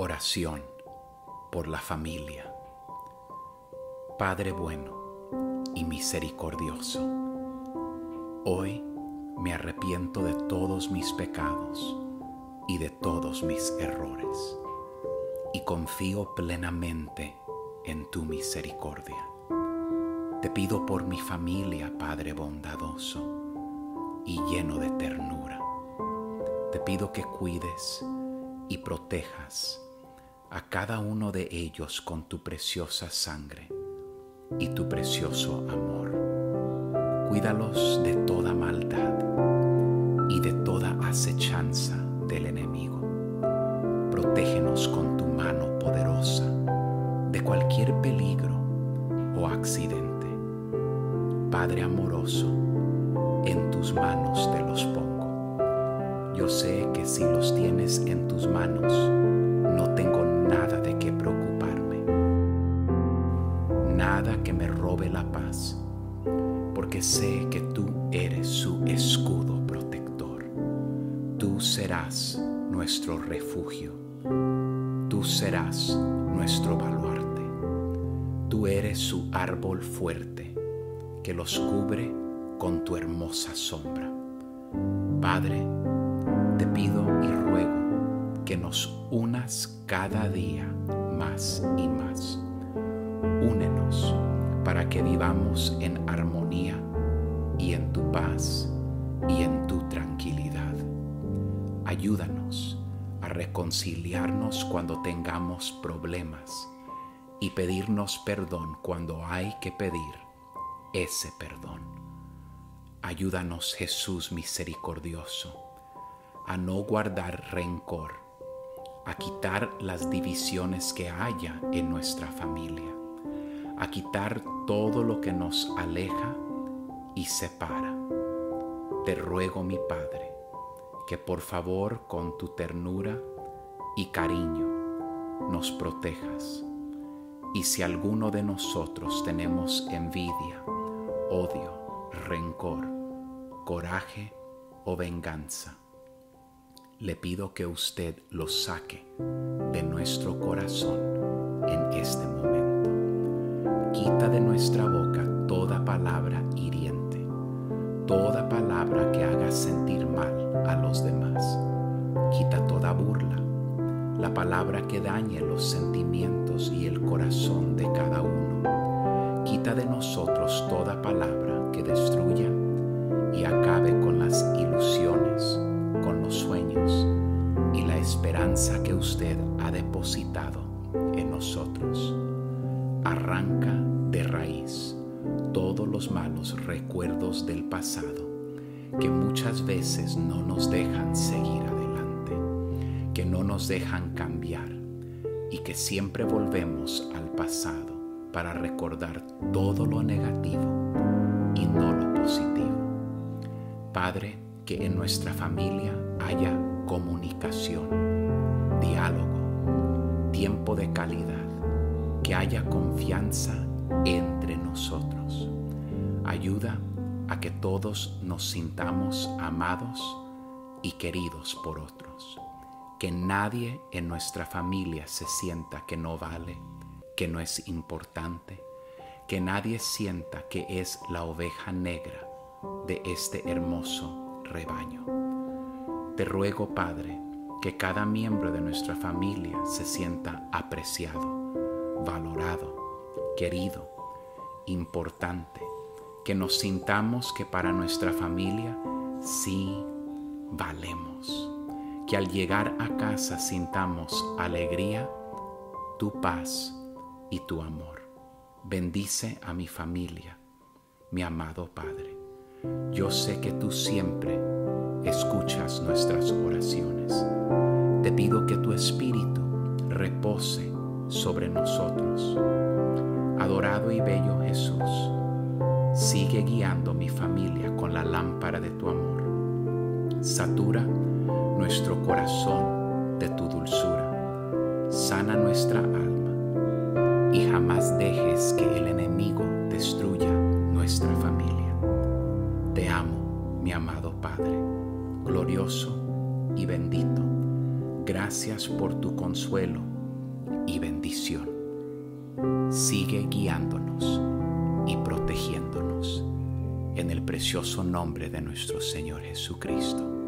oración por la familia. Padre bueno y misericordioso, hoy me arrepiento de todos mis pecados y de todos mis errores, y confío plenamente en tu misericordia. Te pido por mi familia, Padre bondadoso y lleno de ternura. Te pido que cuides y protejas a cada uno de ellos con tu preciosa sangre y tu precioso amor. Cuídalos de toda maldad y de toda acechanza del enemigo. Protégenos con tu mano poderosa de cualquier peligro o accidente. Padre amoroso, en tus manos te los pongo. Yo sé que si los tienes en tus manos, no tengo nada de qué preocuparme, nada que me robe la paz, porque sé que tú eres su escudo protector. Tú serás nuestro refugio, tú serás nuestro baluarte, tú eres su árbol fuerte que los cubre con tu hermosa sombra. Padre, te pido y ruego que nos unas cada día más y más. Únenos para que vivamos en armonía y en tu paz y en tu tranquilidad. Ayúdanos a reconciliarnos cuando tengamos problemas y pedirnos perdón cuando hay que pedir ese perdón. Ayúdanos, Jesús misericordioso, a no guardar rencor, a quitar las divisiones que haya en nuestra familia, a quitar todo lo que nos aleja y separa. Te ruego, mi Padre, que por favor con tu ternura y cariño nos protejas. Y si alguno de nosotros tenemos envidia, odio, rencor, coraje o venganza, le pido que usted lo saque de nuestro corazón en este momento. Quita de nuestra boca toda palabra hiriente, toda palabra que haga sentir mal a los demás. Quita toda burla, la palabra que dañe los sentimientos y el corazón de cada uno. Quita de nosotros toda palabra que destruya y acabe con las ilusiones, con los sueños y la esperanza que usted ha depositado en nosotros. Arranca de raíz todos los malos recuerdos del pasado que muchas veces no nos dejan seguir adelante, que no nos dejan cambiar y que siempre volvemos al pasado para recordar todo lo negativo y no lo positivo. Padre, que en nuestra familia haya comunicación, diálogo, tiempo de calidad, que haya confianza entre nosotros. Ayuda a que todos nos sintamos amados y queridos por otros. Que nadie en nuestra familia se sienta que no vale, que no es importante. Que nadie sienta que es la oveja negra de este hermoso rebaño. Te ruego, Padre, que cada miembro de nuestra familia se sienta apreciado, valorado, querido, importante. Que nos sintamos que para nuestra familia sí valemos. Que al llegar a casa sintamos alegría, tu paz y tu amor. Bendice a mi familia, mi amado Padre. Yo sé que tú siempre escuchas nuestras oraciones. Te pido que tu espíritu repose sobre nosotros. Adorado y bello Jesús, sigue guiando mi familia con la lámpara de tu amor. Satura nuestro corazón de tu dulzura. Sana nuestra alma y jamás dejes que el enemigo destruya nuestra familia. Te amo, mi amado Padre, glorioso y bendito. Gracias por tu consuelo y bendición. Sigue guiándonos y protegiéndonos en el precioso nombre de nuestro Señor Jesucristo.